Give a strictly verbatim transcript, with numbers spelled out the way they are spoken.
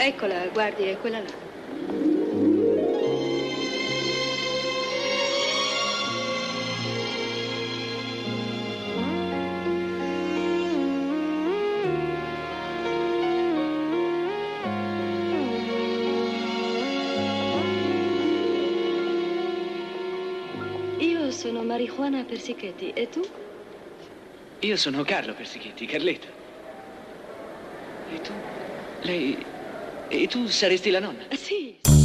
Eccola, guardi, è quella là. Io sono Marijuana Persichetti, e tu? Io sono Carlo Persichetti, Carletta. E tu? Lei... E tu saresti la nonna? Sì.